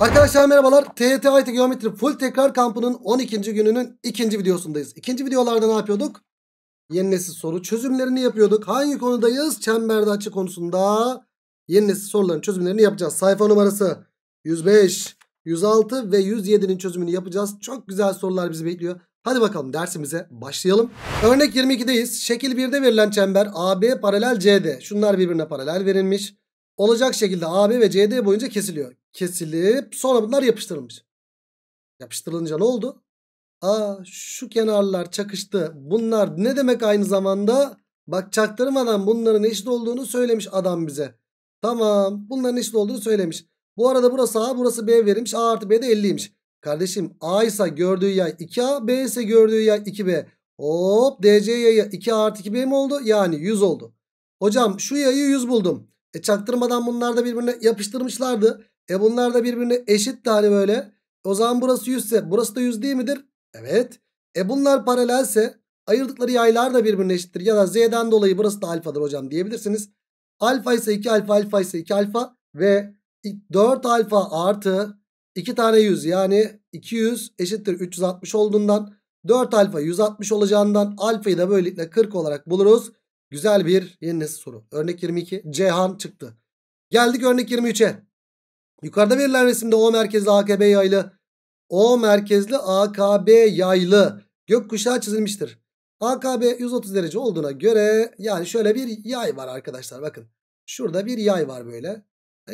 Arkadaşlar merhabalar. TYT Geometri Full Tekrar Kampı'nın 12. gününün 2. videosundayız. 2. videolarda ne yapıyorduk? Yeni nesil soru çözümlerini yapıyorduk. Hangi konudayız? Çemberde açı konusunda yeni nesil soruların çözümlerini yapacağız. Sayfa numarası 105, 106 ve 107'nin çözümünü yapacağız. Çok güzel sorular bizi bekliyor. Hadi bakalım dersimize başlayalım. Örnek 22'deyiz. Şekil 1'de verilen çember AB paralel CD. Şunlar birbirine paralel verilmiş. Olacak şekilde AB ve CD boyunca kesiliyor. Kesilip sonra bunlar yapıştırılmış. Yapıştırılınca ne oldu? Aa, şu kenarlar çakıştı. Bunlar ne demek aynı zamanda? Bak, çaktırmadan bunların eşit olduğunu söylemiş adam bize. Tamam, bunların eşit olduğunu söylemiş. Bu arada burası A, burası B verilmiş. A artı B de 50'ymiş. Kardeşim, A ise gördüğü yay 2A, B ise gördüğü yay 2B. Hop, DC yayı 2A artı 2B mi oldu? Yani 100 oldu. Hocam şu yayı 100 buldum. Çaktırmadan bunlar da birbirine yapıştırmışlardı. Bunlar da birbirine eşitti hani böyle. O zaman burası 100 ise burası da 100 değil midir? Evet. Bunlar paralelse ayırdıkları yaylar da birbirine eşittir. Ya da Z'den dolayı burası da alfadır hocam diyebilirsiniz. Alfa ise 2 alfa, alfa ise 2 alfa ve 4 alfa artı 2 tane 100 yani 200 eşittir 360 olduğundan 4 alfa 160 olacağından alfayı da böylelikle 40 olarak buluruz. Güzel bir yeni nesil soru. Örnek 22 Ceyhan çıktı. Geldik örnek 23'e. Yukarıda verilen resimde O merkezli AKB yaylı gökkuşağı çizilmiştir. AKB 130 derece olduğuna göre yani şöyle bir yay var arkadaşlar, bakın. Şurada bir yay var böyle.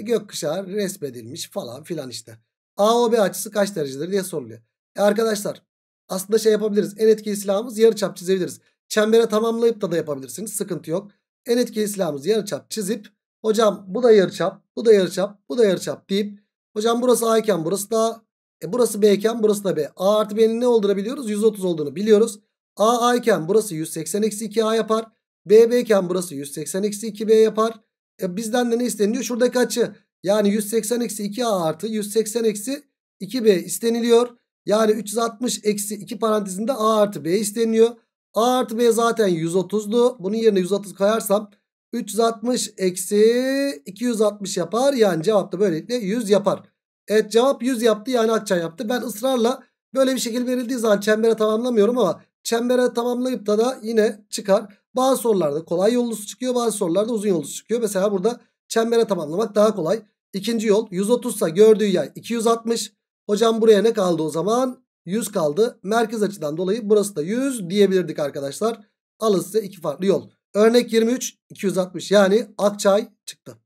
Gökkuşağı resmedilmiş falan filan işte. AOB açısı kaç derecedir diye soruluyor. Arkadaşlar aslında şey yapabiliriz. En etkili silahımız yarıçap çizebiliriz. Çembere tamamlayıp da yapabilirsiniz. Sıkıntı yok. En etkili silahımız yarıçap çizip hocam bu da yarıçap, bu da yarıçap, bu da yarıçap deyip hocam burası A iken burası da burası B iken burası da B. A artı B'nin ne olduğunu biliyoruz? 130 olduğunu biliyoruz. A iken burası 180-2A yapar. B iken burası 180-2B yapar. Bizden de ne isteniliyor? Şuradaki açı. Yani 180-2A artı 180-2B isteniliyor. Yani 360-2 parantezinde A artı B isteniliyor. A artı B zaten 130'du. Bunun yerine 130 koyarsam 360-260 yapar. Yani cevap da böylelikle 100 yapar. Evet, cevap 100 yaptı yani Akçay yaptı. Ben ısrarla böyle bir şekil verildiği zaman çembere tamamlamıyorum ama çembere tamamlayıp da yine çıkar. Bazı sorularda kolay yollusu çıkıyor, bazı sorularda uzun yollusu çıkıyor. Mesela burada çembere tamamlamak daha kolay. İkinci yol 130 ise gördüğü yay 260. Hocam buraya ne kaldı o zaman? 100 kaldı. Merkez açıdan dolayı burası da 100 diyebilirdik arkadaşlar. Alın size iki farklı yol. Örnek 23 260 yani Akçay çıktı.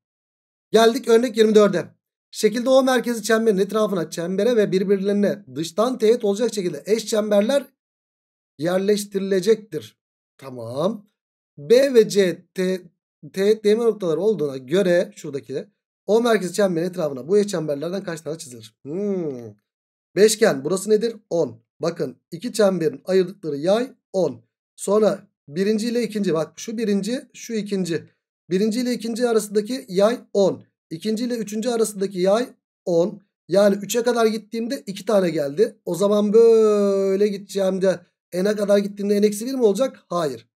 Geldik örnek 24'e. Şekilde O merkezi çemberin etrafına çembere ve birbirlerine dıştan teğet olacak şekilde eş çemberler yerleştirilecektir. Tamam. B ve C teğet değme noktaları olduğuna göre şuradaki de O merkezi çemberin etrafına bu eş çemberlerden kaç tane çizilir? Beşgen burası nedir? 10. Bakın iki çemberin ayırdıkları yay 10. Sonra birinci ile ikinci, bak şu birinci şu ikinci. Birinci ile ikinci arasındaki yay 10. İkinci ile üçüncü arasındaki yay 10. Yani 3'e kadar gittiğimde 2 tane geldi. O zaman böyle gideceğim de n'e kadar gittiğimde n-1 mi olacak? Hayır.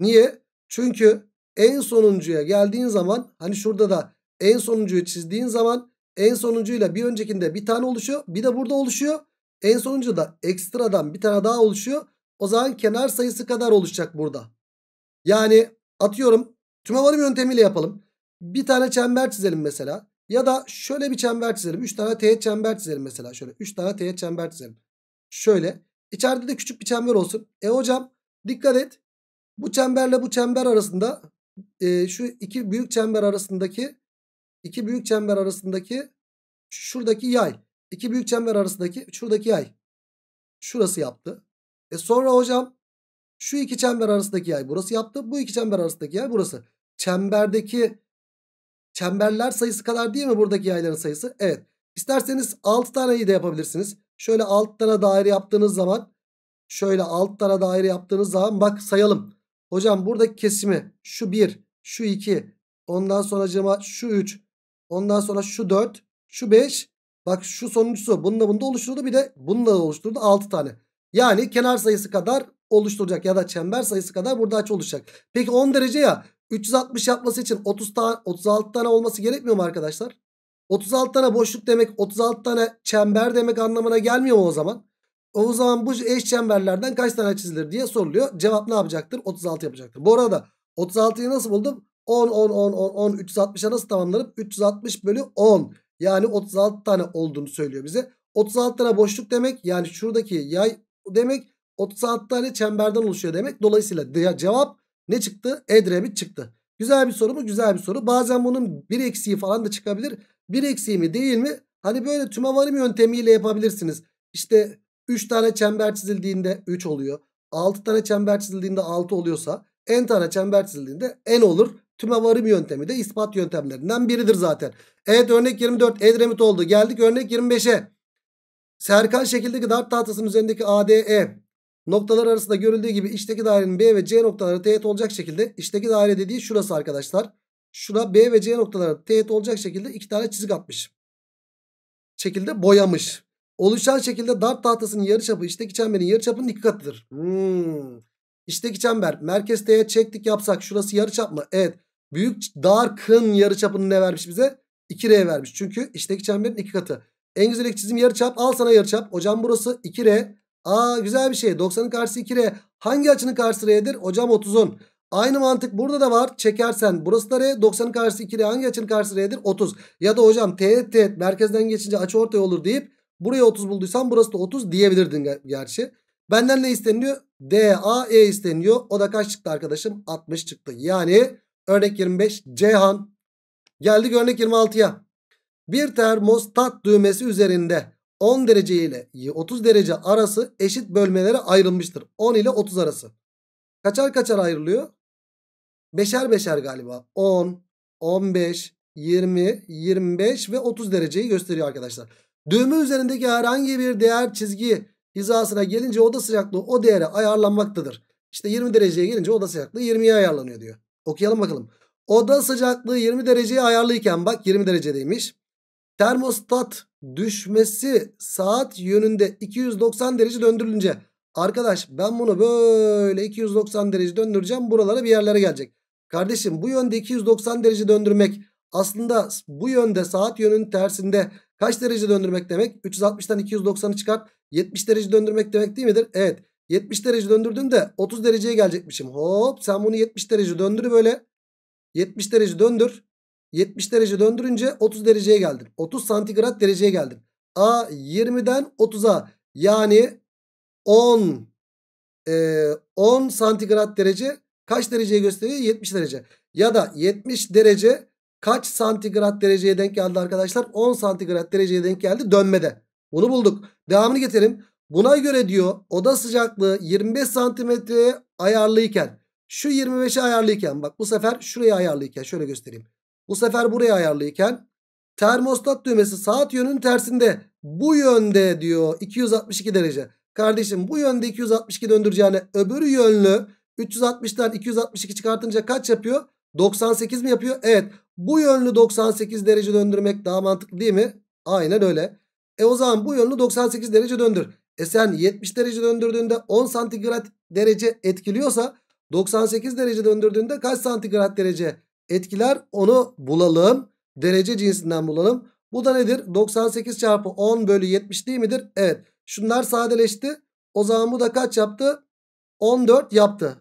Niye? Çünkü en sonuncuya geldiğin zaman hani şurada da en sonuncuyu çizdiğin zaman en sonuncuyla bir öncekinde bir tane oluşuyor. Bir de burada oluşuyor. En sonuncu da ekstradan bir tane daha oluşuyor. O zaman kenar sayısı kadar oluşacak burada. Yani atıyorum tümevarım yöntemiyle yapalım. Bir tane çember çizelim mesela. Ya da şöyle bir çember çizelim. 3 tane teğet çember çizelim mesela. Şöyle 3 tane teğet çember çizelim. Şöyle. İçeride de küçük bir çember olsun. Hocam dikkat et. Bu çemberle bu çember arasında şu iki büyük çember arasındaki şuradaki yay. İki büyük çember arasındaki şuradaki yay. Şurası yaptı. Sonra hocam şu iki çember arasındaki yay burası yaptı. Bu iki çember arasındaki yay burası. Çemberdeki çemberler sayısı kadar değil mi buradaki yayların sayısı? Evet. İsterseniz 6 taneyi de yapabilirsiniz. Şöyle 6 tane daire yaptığınız zaman bak sayalım. Hocam buradaki kesimi şu 1, şu 2, ondan sonracığıma şu 3, ondan sonra şu 4, şu 5. Bak şu sonuncusu bunda oluşturdu. Bir de bununla oluşturdu 6 tane. Yani kenar sayısı kadar oluşturacak ya da çember sayısı kadar burada açı oluşacak. Peki 10 derece ya, 360 yapması için 36 tane olması gerekmiyor mu arkadaşlar? 36 tane boşluk demek 36 tane çember demek anlamına gelmiyor mu o zaman? O zaman bu eş çemberlerden kaç tane çizilir diye soruluyor. Cevap ne yapacaktır? 36 yapacaktır. Bu arada 36'yı nasıl buldum? 10, 10, 10, 10, 10. 360'a nasıl tamamlanıp? 360 bölü 10. Yani 36 tane olduğunu söylüyor bize. 36 tane boşluk demek. Yani şuradaki yay demek. 36 tane çemberden oluşuyor demek. Dolayısıyla cevap ne çıktı? Edremit çıktı. Güzel bir soru mu? Güzel bir soru. Bazen bunun bir eksiği falan da çıkabilir. Bir eksiği mi değil mi? Hani böyle tümevarim yöntemiyle yapabilirsiniz. İşte 3 tane çember çizildiğinde 3 oluyor. 6 tane çember çizildiğinde 6 oluyorsa n tane çember çizildiğinde n olur. Tümevarim yöntemi de ispat yöntemlerinden biridir zaten. Evet, örnek 24 Edremit oldu. Geldik örnek 25'e. Serkan şekildeki dart tahtasının üzerindeki ADE noktalar arasında görüldüğü gibi içteki dairenin B ve C noktaları teğet olacak şekilde, içteki daire dediği şurası arkadaşlar. Şura B ve C noktaları teğet olacak şekilde iki tane çizik atmış. Şekilde boyamış. Oluşan şekilde dart tahtasının yarıçapı içteki çemberin yarıçapının 2 katıdır. İçteki çember merkez teğet çektik yapsak şurası yarıçap mı? Evet. Büyük dar kın yarıçapını ne vermiş bize? 2R vermiş. Çünkü içteki çemberin 2 katı. En güzel çizim yarıçap. Al sana yarıçap. Hocam burası 2R. Aa, güzel bir şey. 90'ın karşısı 2R. Hangi açının karşısı R'dir? Hocam 30'un. Aynı mantık burada da var. Çekersen burası da R. 90'ın karşısı 2R. Hangi açının karşısı R'dir? 30. Ya da hocam teğet merkezden geçince açı ortaya olur deyip buraya 30 bulduysan burası da 30 diyebilirdin gerçi. Benden ne isteniyor? DAE isteniyor. O da kaç çıktı arkadaşım? 60 çıktı. Yani örnek 25 Ceyhan. Geldik örnek 26'ya. Bir termostat düğmesi üzerinde 10 derece ile 30 derece arası eşit bölmelere ayrılmıştır. 10 ile 30 arası. Kaçar kaçar ayrılıyor? Beşer beşer galiba. 10, 15, 20, 25 ve 30 dereceyi gösteriyor arkadaşlar. Düğme üzerindeki herhangi bir değer çizgi hizasına gelince oda sıcaklığı o değere ayarlanmaktadır. İşte 20 dereceye gelince oda sıcaklığı 20'ye ayarlanıyor diyor. Okuyalım bakalım. Oda sıcaklığı 20 dereceye ayarlıyken bak 20 derecedeymiş. Termostat düşmesi saat yönünde 290 derece döndürülünce. Arkadaş ben bunu böyle 290 derece döndüreceğim. Buralara bir yerlere gelecek. Kardeşim bu yönde 290 derece döndürmek aslında bu yönde saat yönünün tersinde kaç derece döndürmek demek? 360'tan 290'ı çıkart. 70 derece döndürmek demek değil midir? Evet. 70 derece döndürdüğümde 30 dereceye gelecekmişim. Hop sen bunu 70 derece döndür böyle. 70 derece döndür. 70 derece döndürünce 30 dereceye geldin. 30 santigrat dereceye geldin. A 20'den 30'a yani 10 santigrat derece kaç dereceye gösteriyor? 70 derece. Ya da 70 derece kaç santigrat dereceye denk geldi arkadaşlar? 10 santigrat dereceye denk geldi dönmede. Bunu bulduk. Devamını getirelim. Buna göre diyor oda sıcaklığı 25 santimetreye ayarlıyken şu 25'e ayarlıyken bak bu sefer şuraya ayarlıyken şöyle göstereyim. Bu sefer buraya ayarlıyken termostat düğmesi saat yönünün tersinde bu yönde diyor 262 derece. Kardeşim bu yönde 262 döndüreceğine öbürü yönlü 360'tan 262 çıkartınca kaç yapıyor? 98 mi yapıyor? Evet. Bu yönlü 98 derece döndürmek daha mantıklı değil mi? Aynen öyle. E o zaman bu yönlü 98 derece döndür. E sen 70 derece döndürdüğünde 10 santigrat derece etkiliyorsa 98 derece döndürdüğünde kaç santigrat derece etkiler? Onu bulalım. Derece cinsinden bulalım. Bu da nedir? 98 çarpı 10 bölü 70 değil midir? Evet. Şunlar sadeleşti. O zaman bu da kaç yaptı? 14 yaptı.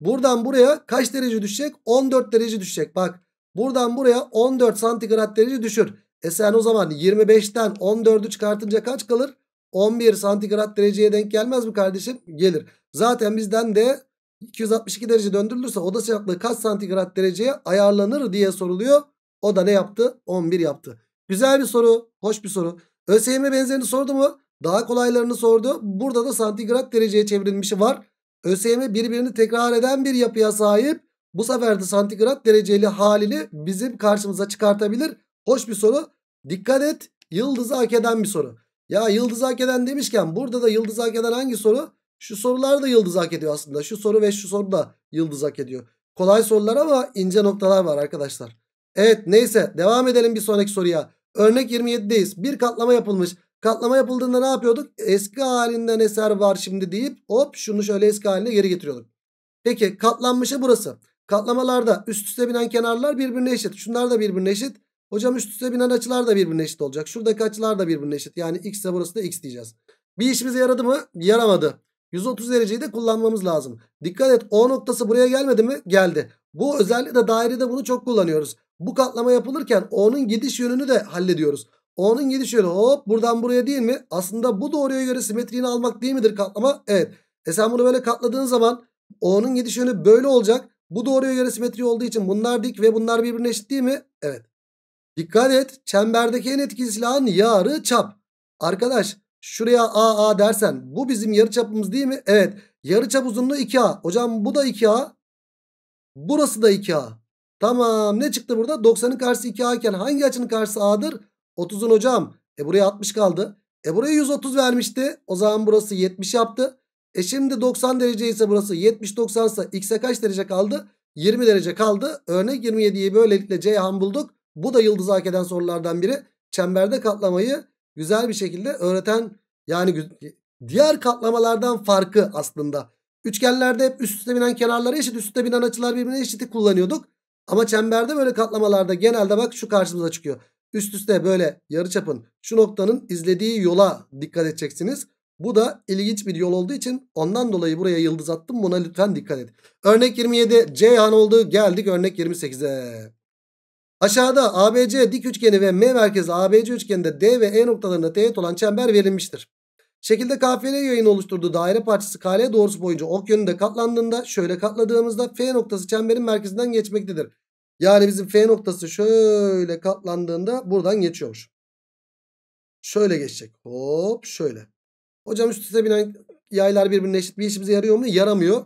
Buradan buraya kaç derece düşecek? 14 derece düşecek. Bak buradan buraya 14 santigrat derece düşür. E sen o zaman 25'ten 14'ü çıkartınca kaç kalır? 11 santigrat dereceye denk gelmez mi kardeşim? Gelir. Zaten bizden de 262 derece döndürülürse oda sıcaklığı kaç santigrat dereceye ayarlanır diye soruluyor. O da ne yaptı? 11 yaptı. Güzel bir soru. Hoş bir soru. ÖSYM benzerini sordu mu? Daha kolaylarını sordu. Burada da santigrat dereceye çevrilmişi var. ÖSYM birbirini tekrar eden bir yapıya sahip. Bu sefer de santigrat dereceli halini bizim karşımıza çıkartabilir. Hoş bir soru. Dikkat et. Yıldızı hak eden bir soru. Ya yıldızı hak eden demişken burada da yıldızı hak eden hangi soru? Şu sorular da yıldız hak ediyor aslında. Şu soru ve şu soru da yıldız hak ediyor. Kolay sorular ama ince noktalar var arkadaşlar. Evet neyse devam edelim bir sonraki soruya. Örnek 27'deyiz. Bir katlama yapılmış. Katlama yapıldığında ne yapıyorduk? Eski halinden eser var şimdi deyip hop şunu şöyle eski haline geri getiriyorduk. Peki katlanmışı burası. Katlamalarda üst üste binen kenarlar birbirine eşit. Şunlar da birbirine eşit. Hocam üst üste binen açılar da birbirine eşit olacak. Şuradaki açılar da birbirine eşit. Yani x ise burası da x diyeceğiz. Bir işimize yaradı mı? Yaramadı. 130 dereceyi de kullanmamız lazım. Dikkat et, O noktası buraya gelmedi mi? Geldi. Bu özelliği de dairede bunu çok kullanıyoruz. Bu katlama yapılırken O'nun gidiş yönünü de hallediyoruz. O'nun gidiş yönü hop buradan buraya değil mi? Aslında bu doğruya göre simetriğini almak değil midir katlama? Evet. Sen bunu böyle katladığın zaman O'nun gidiş yönü böyle olacak. Bu doğruya göre simetri olduğu için bunlar dik ve bunlar birbirine eşit değil mi? Evet. Dikkat et, çemberdeki en etkili silahın yarı çap. Arkadaş şuraya AA dersen bu bizim yarı çapımız değil mi? Evet. Yarı çap uzunluğu 2A. Hocam bu da 2A. Burası da 2A. Tamam, ne çıktı burada? 90'ın karşısı 2A iken hangi açının karşısı A'dır? 30'un hocam. Buraya 60 kaldı. Buraya 130 vermişti. O zaman burası 70 yaptı. Şimdi 90 derece ise burası 70-90 ise x'e kaç derece kaldı? 20 derece kaldı. Örnek 27'yi böylelikle Ceyhan bulduk. Bu da yıldızı hak eden sorulardan biri. Çemberde katlamayı güzel bir şekilde öğreten, yani diğer katlamalardan farkı aslında. Üçgenlerde hep üst üste binen kenarlara eşit, üst üste binen açılar birbirine eşitlik kullanıyorduk. Ama çemberde böyle katlamalarda genelde bak şu karşımıza çıkıyor. Üst üste böyle yarıçapın şu noktanın izlediği yola dikkat edeceksiniz. Bu da ilginç bir yol olduğu için ondan dolayı buraya yıldız attım. Buna lütfen dikkat edin. Örnek 27 Ceyhan oldu. Geldik örnek 28'e. Aşağıda ABC dik üçgeni ve M merkezli ABC üçgeninde D ve E noktalarına teğet olan çember verilmiştir. Şekilde KFL yayını oluşturduğu daire parçası KL doğrusu boyunca ok yönünde katlandığında, şöyle katladığımızda F noktası çemberin merkezinden geçmektedir. Yani bizim F noktası şöyle katlandığında buradan geçiyormuş. Şöyle geçecek. Hop şöyle. Hocam üst üste binen yaylar birbirine eşit, bir işimize yarıyor mu? Yaramıyor.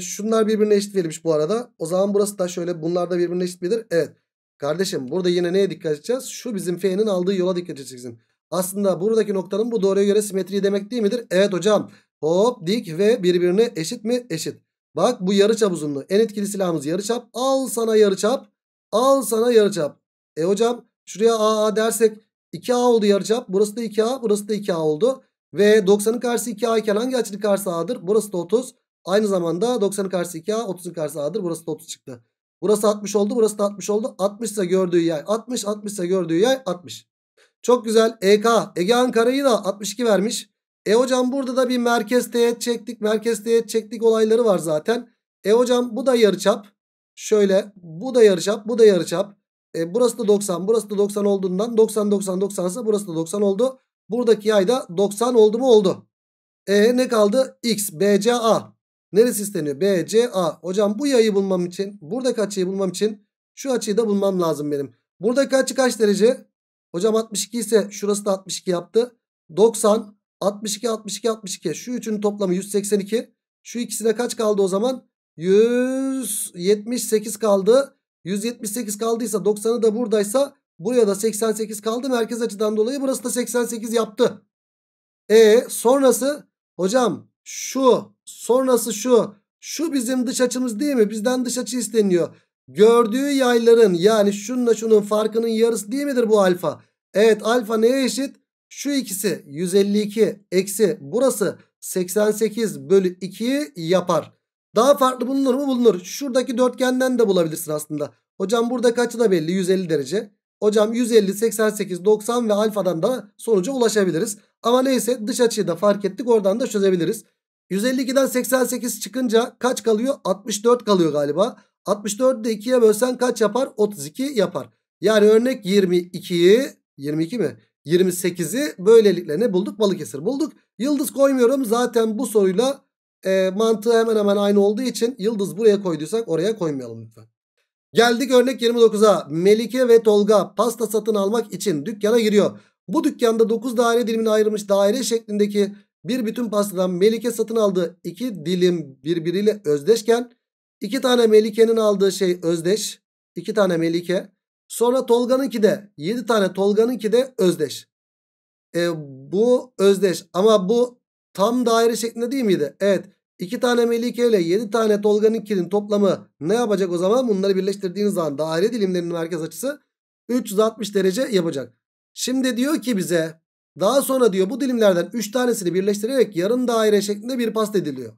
Şunlar birbirine eşit verilmiş bu arada. O zaman burası da şöyle, bunlar da birbirine eşit midir? Evet. Kardeşim burada yine neye dikkat edeceğiz? Şu bizim F'nin aldığı yola dikkat edeceksin. Aslında buradaki noktanın bu doğruya göre simetri demek değil midir? Evet hocam. Hop dik ve birbirine eşit mi? Eşit. Bak bu yarıçap uzunluğu. En etkili silahımız yarıçap. Al sana yarıçap. Al sana yarıçap. Hocam şuraya AA dersek 2A oldu yarıçap. Burası da 2A, burası da 2A oldu. Ve 90'ın karşısı 2A iken hangi açının karşısı A'dır? Burası da 30. Aynı zamanda 90'ın karşısı 2A, 30'un karşısı A'dır. Burası da 30 çıktı. Burası 60 oldu. Burası da 60 oldu. 60 ise gördüğü yay 60. 60 ise gördüğü yay 60. Çok güzel. EK. Ege Ankara'yı da 62 vermiş. Hocam burada da bir merkez teğet çektik. Merkez teğet çektik olayları var zaten. Hocam bu da yarıçap. Şöyle. Bu da yarıçap. Bu da yarıçap. Burası da 90. Burası da 90 olduğundan 90-90-90 ise burası da 90 oldu. Buradaki yay da 90 oldu mu? Oldu. Ne kaldı? X. BCA. Neresi isteniyor? B, C, A. Hocam bu yayı bulmam için, buradaki açıyı bulmam için şu açıyı da bulmam lazım benim. Buradaki açı kaç derece? Hocam 62 ise şurası da 62 yaptı. 90, 62, 62, 62. Şu üçünün toplamı 182. Şu ikisine kaç kaldı o zaman? 178 kaldı. 178 kaldıysa 90'ı da buradaysa buraya da 88 kaldı. Merkez açıdan dolayı burası da 88 yaptı. Sonrası hocam şu... Sonrası şu. Şu bizim dış açımız değil mi? Bizden dış açı isteniyor. Gördüğü yayların, yani şununla şunun farkının yarısı değil midir bu alfa? Evet, alfa neye eşit? Şu ikisi 152 eksi burası 88 bölü 2'yi yapar. Daha farklı bulunur mu? Bulunur. Şuradaki dörtgenden de bulabilirsin aslında. Hocam buradaki açı da belli, 150 derece. Hocam 150, 88, 90 ve alfadan da sonuca ulaşabiliriz. Ama neyse, dış açıyı da fark ettik, oradan da çözebiliriz. 152'den 88 çıkınca kaç kalıyor? 64 kalıyor galiba. 64'ü de 2'ye bölsen kaç yapar? 32 yapar. Yani örnek 28'i böylelikle ne bulduk? Balıkesir bulduk. Yıldız koymuyorum. Zaten bu soruyla mantığı hemen hemen aynı olduğu için yıldız buraya koyduysak oraya koymayalım lütfen. Geldik örnek 29'a. Melike ve Tolga pasta satın almak için dükkana giriyor. Bu dükkanda 9 daire dilimine ayrılmış daire şeklindeki bir bütün pastadan Melike satın aldığı 2 dilim birbiriyle özdeşken 2 tane Melike'nin aldığı şey özdeş. 2 tane Melike. Sonra Tolga'nınki de 7 tane Tolga'nınki de özdeş. Bu özdeş ama bu tam daire şeklinde değil miydi? Evet. 2 tane Melike ile 7 tane Tolga'nınkinin toplamı ne yapacak o zaman? Bunları birleştirdiğiniz zaman daire dilimlerinin merkez açısı 360 derece yapacak. Şimdi diyor ki bize, daha sonra diyor bu dilimlerden 3 tanesini birleştirerek yarım daire şeklinde bir pasta ediliyor.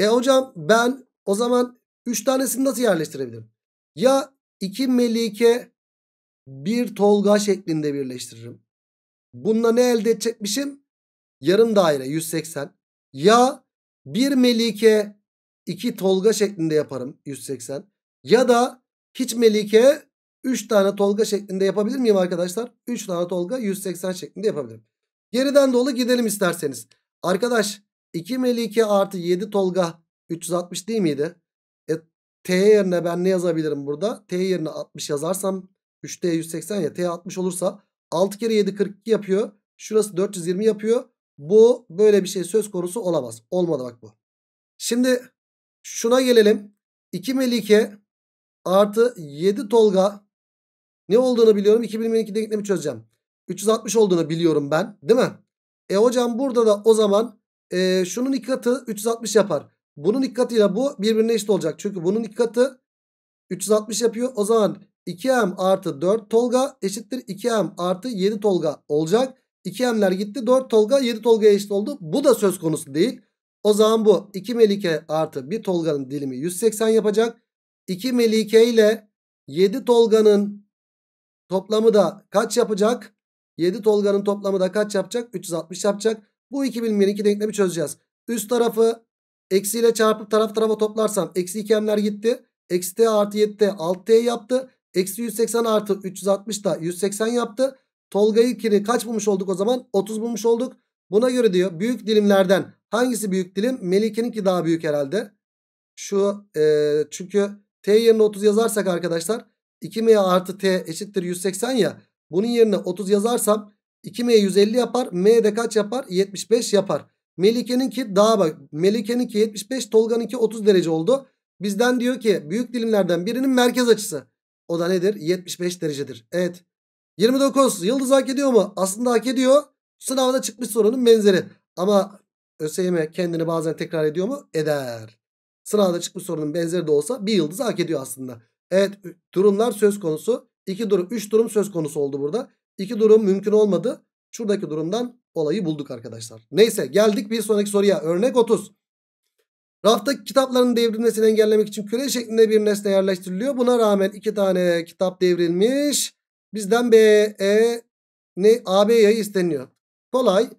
Hocam ben o zaman 3 tanesini nasıl yerleştirebilirim? Ya 2 Melike bir Tolga şeklinde birleştiririm. Bununla ne elde edecekmişim? Yarım daire 180. Ya bir Melike 2 Tolga şeklinde yaparım 180. Ya da hiç Melike 3 tane Tolga şeklinde yapabilir miyim arkadaşlar? 3 tane Tolga 180 şeklinde yapabilirim. Geriden dolu gidelim isterseniz. Arkadaş 2 Melike artı 7 Tolga 360 değil miydi? T yerine ben ne yazabilirim burada? T yerine 60 yazarsam 3T 180 ya, T 60 olursa 6 kere 7 42 yapıyor. Şurası 420 yapıyor. Bu böyle bir şey söz konusu olamaz. Olmadı bak bu. Şimdi şuna gelelim. 2 Melike artı 7 Tolga ne olduğunu biliyorum. 2022 denklemi çözeceğim. 360 olduğunu biliyorum ben, değil mi? Hocam burada da o zaman şunun iki katı 360 yapar. Bunun iki katıyla bu birbirine eşit olacak. Çünkü bunun iki katı 360 yapıyor. O zaman 2M artı 4 Tolga eşittir 2M artı 7 Tolga olacak. 2M'ler gitti. 4 Tolga 7 Tolga'ya eşit oldu. Bu da söz konusu değil. O zaman bu 2 Melike artı 1 Tolga'nın dilimi 180 yapacak. 2 Melike ile 7 Tolga'nın toplamı da kaç yapacak? 7 Tolga'nın toplamı da kaç yapacak? 360 yapacak. Bu 2022 denklemi çözeceğiz. Üst tarafı eksiyle çarpıp taraf tarafa toplarsam eksi 2M'ler gitti. Eksi T artı 7 T 6T yaptı. Eksi 180 artı 360 da 180 yaptı. Tolga ilkini kaç bulmuş olduk o zaman? 30 bulmuş olduk. Buna göre diyor büyük dilimlerden hangisi büyük dilim? Melike'ninki daha büyük herhalde. Şu çünkü T yerine 30 yazarsak arkadaşlar 2M artı T eşittir 180 ya. Bunun yerine 30 yazarsam 2M 150 yapar. M de kaç yapar? 75 yapar. Melike'ninki daha bak. Melike'ninki 75, Tolga'nınki 30 derece oldu. Bizden diyor ki büyük dilimlerden birinin merkez açısı. O da nedir? 75 derecedir. Evet. 29 yıldız hak ediyor mu? Aslında hak ediyor. Sınavda çıkmış sorunun benzeri. Ama ÖSYM kendini bazen tekrar ediyor mu? Eder. Sınavda çıkmış sorunun benzeri de olsa bir yıldız hak ediyor aslında. Evet, durumlar söz konusu. 2 durum, 3 durum söz konusu oldu burada. 2 durum mümkün olmadı. Şuradaki durumdan olayı bulduk arkadaşlar. Neyse, geldik bir sonraki soruya. Örnek 30. Raftaki kitapların devrilmesini engellemek için küre şeklinde bir nesne yerleştiriliyor. Buna rağmen 2 tane kitap devrilmiş. Bizden AB yayı isteniyor. Kolay.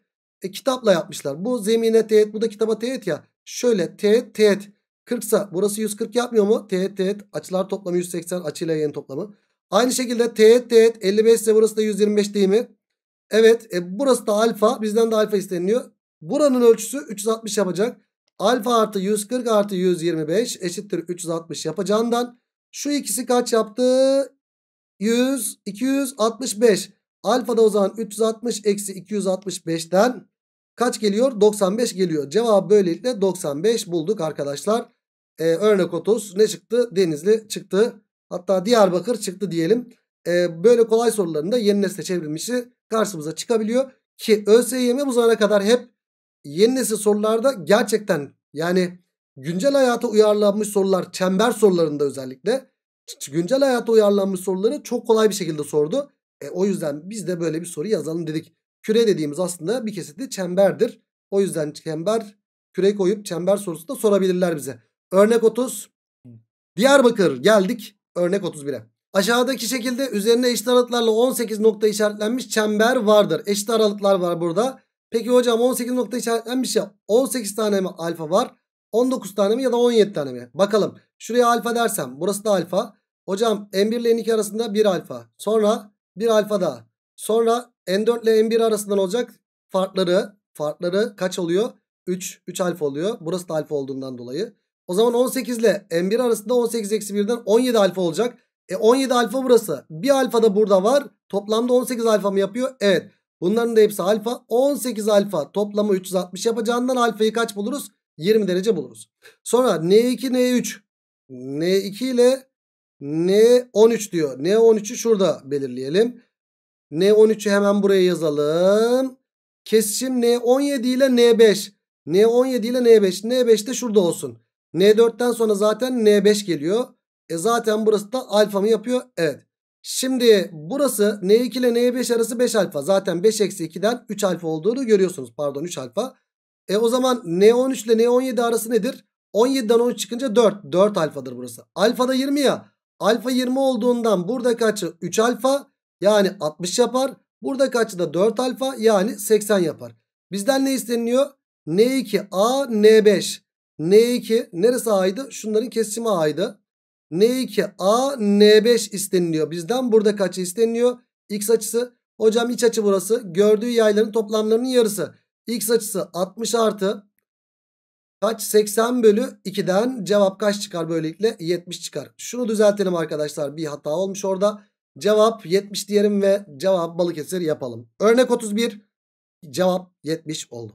Kitapla yapmışlar. Bu zemine teğet, bu da kitaba teğet ya. Şöyle teğet teğet 40'sa burası 140 yapmıyor mu? Teğet teğet açılar toplamı 180, açıyla yayın toplamı. Aynı şekilde teğet teğet 55 ise burası da 125 değil mi? Evet, burası da alfa, bizden de alfa isteniliyor. Buranın ölçüsü 360 yapacak. Alfa artı 140 artı 125 eşittir 360 yapacağından şu ikisi kaç yaptı? 100, 265. Alfa da o zaman 360 eksi 265'ten kaç geliyor? 95 geliyor. Cevabı böylelikle 95 bulduk arkadaşlar. Örnek 30 ne çıktı? Denizli çıktı. Hatta Diyarbakır çıktı diyelim. Böyle kolay sorularında yeni nesle çevrilmişi karşımıza çıkabiliyor. Ki ÖSYM bu zamana kadar hep yeni nesil sorularda gerçekten, yani güncel hayata uyarlanmış sorular, çember sorularında özellikle güncel hayata uyarlanmış soruları çok kolay bir şekilde sordu. O yüzden biz de böyle bir soru yazalım dedik. Küre dediğimiz aslında bir kesiti çemberdir. O yüzden çember, küre koyup çember sorusu da sorabilirler bize. Örnek 30. Diyarbakır, geldik örnek 31'e. Aşağıdaki şekilde üzerine eşit aralıklarla 18 nokta işaretlenmiş çember vardır. Eşit aralıklar var burada. Peki hocam 18 nokta işaretlenmiş ya, 18 tane mi alfa var? 19 tane mi ya da 17 tane mi? Bakalım. Şuraya alfa dersem burası da alfa. Hocam N1 ile N2 arasında 1 alfa. Sonra 1 alfa daha. Sonra N4 ile N1 arasından olacak farkları kaç oluyor? 3 alfa oluyor. Burası da alfa olduğundan dolayı. O zaman 18 ile N1 arasında 18-1'den 17 alfa olacak. 17 alfa burası. Bir alfa da burada var. Toplamda 18 alfa mı yapıyor? Evet. Bunların da hepsi alfa. 18 alfa toplamı 360 yapacağından alfayı kaç buluruz? 20 derece buluruz. Sonra N2, N3. N2 ile N13 diyor. N13'ü şurada belirleyelim. N13'ü hemen buraya yazalım. Kesişim N17 ile N5. N17 ile N5. N5 de şurada olsun. N4'ten sonra zaten N5 geliyor. Zaten burası da alfa mı yapıyor? Evet. Şimdi burası N2 ile N5 arası 5 alfa. Zaten 5 eksi 2'den 3 alfa olduğunu görüyorsunuz. Pardon, 3 alfa. O zaman N13 ile N17 arası nedir? 17'den 13 çıkınca 4. 4 alfadır burası. Alfa da 20 ya. Alfa 20 olduğundan buradaki açı 3 alfa. Yani 60 yapar. Burada kaçı da 4 alfa yani 80 yapar. Bizden ne isteniliyor? N2A, N5. N2 neresi A'ydı? Şunların kesimi A'ydı. N2A, N5 isteniliyor. Bizden burada kaçı isteniliyor? X açısı. Hocam iç açı burası. Gördüğü yayların toplamlarının yarısı. X açısı 60 artı. Kaç? 80 bölü 2'den cevap kaç çıkar böylelikle? 70 çıkar. Şunu düzeltelim arkadaşlar. Bir hata olmuş orada. Cevap 70 diyelim ve cevap Balıkesir yapalım. Örnek 31. Cevap 70 oldu.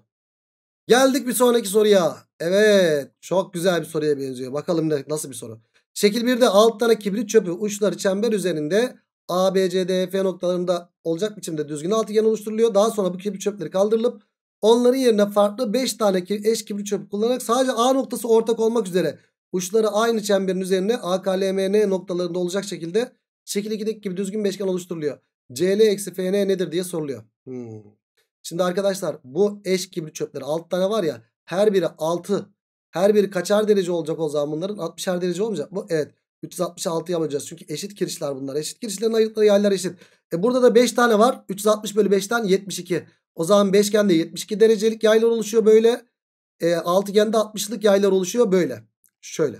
Geldik bir sonraki soruya. Evet, çok güzel bir soruya benziyor. Bakalım nasıl bir soru. Şekil 1'de 6 tane kibrit çöpü uçları çember üzerinde A, B, C, D, E, F noktalarında olacak biçimde düzgün altıgen oluşturuluyor. Daha sonra bu kibrit çöpleri kaldırılıp onların yerine farklı 5 tane eş kibrit çöpü kullanarak sadece A noktası ortak olmak üzere uçları aynı çemberin üzerine A, K, L, M, N noktalarında olacak şekilde şekil 2'deki gibi düzgün beşgen oluşturuluyor. CL eksi FN nedir diye soruluyor. Şimdi arkadaşlar bu eş kibrit çöpleri 6 tane var ya, her biri 6. Her biri kaçar derece olacak o zaman bunların? 60'er derece olmayacak mı? Evet. 366'ya böleceğiz. Çünkü eşit kirişler bunlar. Eşit kirişlerin ayırdıkları yaylar eşit. Burada da 5 tane var. 360 bölü 5'ten 72. O zaman beşgende 72 derecelik yaylar oluşuyor böyle. Altıgende 60'lık yaylar oluşuyor böyle. Şöyle.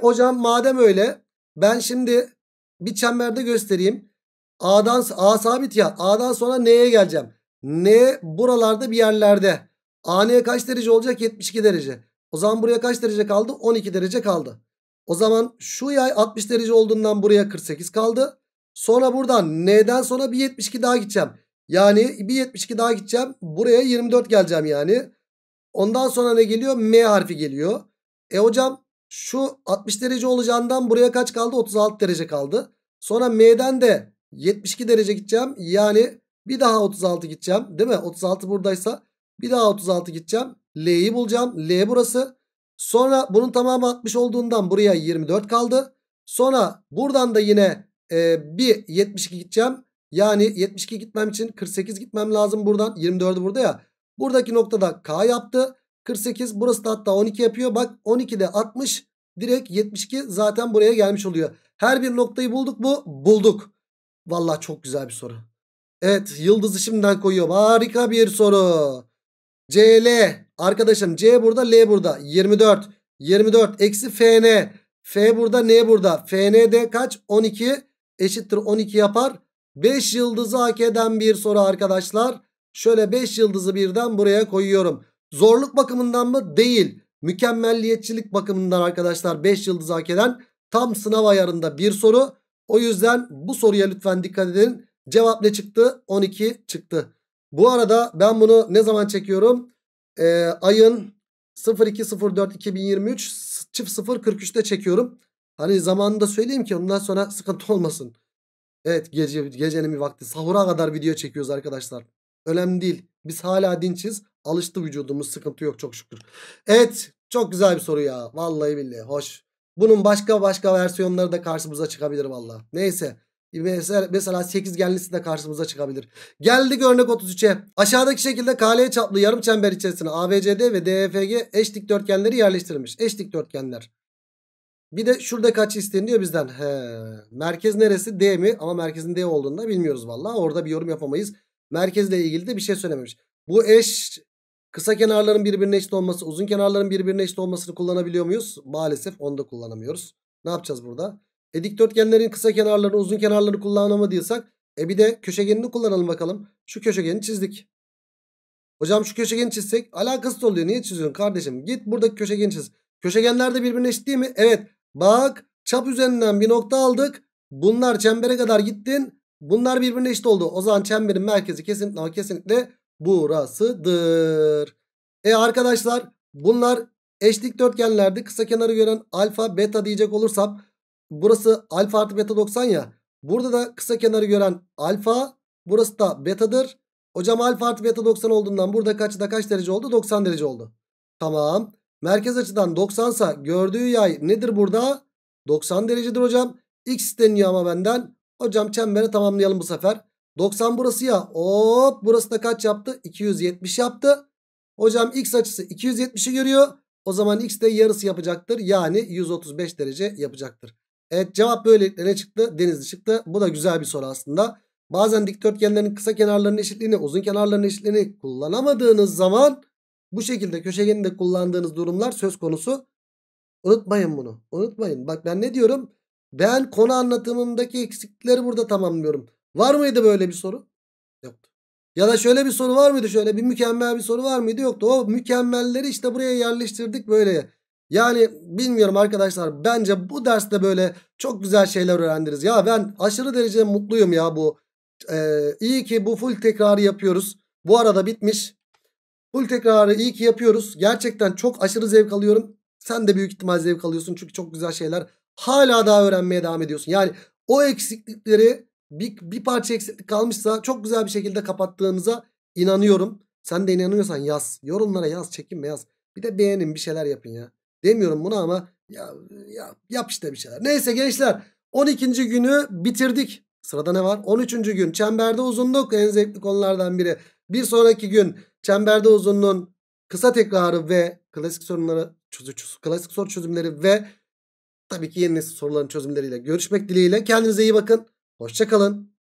Hocam madem öyle ben şimdi bir çemberde göstereyim. A sabit ya. A'dan sonra N'ye geleceğim. N buralarda bir yerlerde. AN kaç derece olacak? 72 derece. O zaman buraya kaç derece kaldı? 12 derece kaldı. O zaman şu yay 60 derece olduğundan buraya 48 kaldı. Sonra buradan N'den sonra bir 72 daha gideceğim. Yani bir 72 daha gideceğim. Buraya 24 geleceğim yani. Ondan sonra ne geliyor? M harfi geliyor. Hocam şu 60 derece olacağından buraya kaç kaldı? 36 derece kaldı. Sonra M'den de 72 derece gideceğim. Yani bir daha 36 gideceğim. Değil mi? 36 buradaysa bir daha 36 gideceğim. L'yi bulacağım. L burası. Sonra bunun tamamı 60 olduğundan buraya 24 kaldı. Sonra buradan da yine bir 72 gideceğim. Yani 72 gitmem için 48 gitmem lazım buradan. 24'ü burada ya. Buradaki noktada K yaptı. 48 burası da hatta 12 yapıyor. Bak 12'de 60 direkt 72 zaten buraya gelmiş oluyor. Her bir noktayı bulduk mu? Bulduk. Vallahi çok güzel bir soru. Evet, yıldızı şimdiden koyuyorum. Harika bir soru. CL arkadaşım, C burada, L burada. 24. 24 eksi FN. F burada, N burada. FN de kaç? 12 eşittir 12 yapar. 5 yıldızı hak eden bir soru arkadaşlar. Şöyle 5 yıldızı birden buraya koyuyorum. Zorluk bakımından mı? Değil. Mükemmelliyetçilik bakımından arkadaşlar 5 yıldızı hak eden tam sınav ayarında bir soru. O yüzden bu soruya lütfen dikkat edin. Cevap ne çıktı? 12 çıktı. Bu arada ben bunu ne zaman çekiyorum? Ayın 02/04/2023 00:43'te çekiyorum. Hani zamanında söyleyeyim ki ondan sonra sıkıntı olmasın. Evet, gecenin bir vakti. Sahura kadar video çekiyoruz arkadaşlar. Önemli değil. Biz hala dinçiz. Alıştı vücudumuz. Sıkıntı yok çok şükür. Evet, çok güzel bir soru ya. Vallahi billahi hoş. Bunun başka versiyonları da karşımıza çıkabilir vallahi. Neyse. Mesela 8 de karşımıza çıkabilir. Geldik örnek 33'e. Aşağıdaki şekilde KL çaplı yarım çember içerisine ABCD ve DEFG eş dikdörtgenleri yerleştirilmiş. Eş dikdörtgenler. Bir de şurada kaçı isteniyor bizden? Merkez neresi? D mi? Ama merkezin D olduğunu da bilmiyoruz vallahi. Orada bir yorum yapamayız. Merkezle ilgili de bir şey söylememiş. Bu eş kısa kenarların birbirine eşit olması, uzun kenarların birbirine eşit olmasını kullanabiliyor muyuz? Maalesef onu da kullanamıyoruz. Ne yapacağız burada? Dikdörtgenlerin kısa kenarlarını, uzun kenarları kullanamadıysak bir de köşegenini kullanalım bakalım. Şu köşegeni çizdik. Hocam şu köşegeni çizsek alakasız oluyor. Niye çiziyorsun kardeşim? Git buradaki köşegeni çiz. Köşegenler de birbirine eşit değil mi? Evet. Bak çap üzerinden bir nokta aldık. Bunlar çembere kadar gittin. Bunlar birbirine eşit oldu. O zaman çemberin merkezi kesinlikle ama kesinlikle burasıdır. Arkadaşlar bunlar eş dikdörtgenlerde kısa kenarı gören alfa beta diyecek olursam burası alfa artı beta 90 ya. Burada da kısa kenarı gören alfa. Burası da betadır. Hocam alfa artı beta 90 olduğundan burada kaç derece oldu? 90 derece oldu. Tamam. Merkez açıdan 90'sa gördüğü yay nedir burada? 90 derecedir hocam. X isteniyor ama benden. Hocam çemberi tamamlayalım bu sefer. 90 burası ya. Hop, burası da kaç yaptı? 270 yaptı. Hocam X açısı 270'i görüyor. O zaman X de yarısı yapacaktır. Yani 135 derece yapacaktır. Evet, cevap böylelikle ne çıktı? Denizli çıktı. Bu da güzel bir soru aslında. Bazen dikdörtgenlerin kısa kenarlarının eşitliğini, uzun kenarlarının eşitliğini kullanamadığınız zaman bu şekilde köşegeni de kullandığınız durumlar söz konusu. Unutmayın bunu. Unutmayın. Bak ben ne diyorum? Ben konu anlatımındaki eksiklikleri burada tamamlıyorum. Var mıydı böyle bir soru? Yoktu. Ya da şöyle bir soru var mıydı? Şöyle bir mükemmel bir soru var mıydı? Yoktu. O mükemmelleri işte buraya yerleştirdik böyle. Yani bilmiyorum arkadaşlar. Bence bu derste böyle çok güzel şeyler öğrendiniz. Ya ben aşırı derece mutluyum ya bu. İyi ki bu full tekrarı yapıyoruz. Bu arada bitmiş. Full tekrarı iyi ki yapıyoruz. Gerçekten çok aşırı zevk alıyorum. Sen de büyük ihtimal zevk alıyorsun. Çünkü çok güzel şeyler. Hala daha öğrenmeye devam ediyorsun. Yani o eksiklikleri bir parça eksiklik kalmışsa çok güzel bir şekilde kapattığınıza inanıyorum. Sen de inanıyorsan yaz. Yorumlara yaz. Çekinme yaz. Bir de beğenin, bir şeyler yapın ya. Demiyorum bunu ama ya yap işte bir şeyler. Neyse gençler 12. günü bitirdik. Sırada ne var? 13. gün çemberde uzunluk en zevkli konulardan biri. Bir sonraki gün çemberde uzunluğun kısa tekrarı ve klasik soru çözümleri ve tabii ki yeni nesil soruların çözümleriyle görüşmek dileğiyle. Kendinize iyi bakın. Hoşça kalın.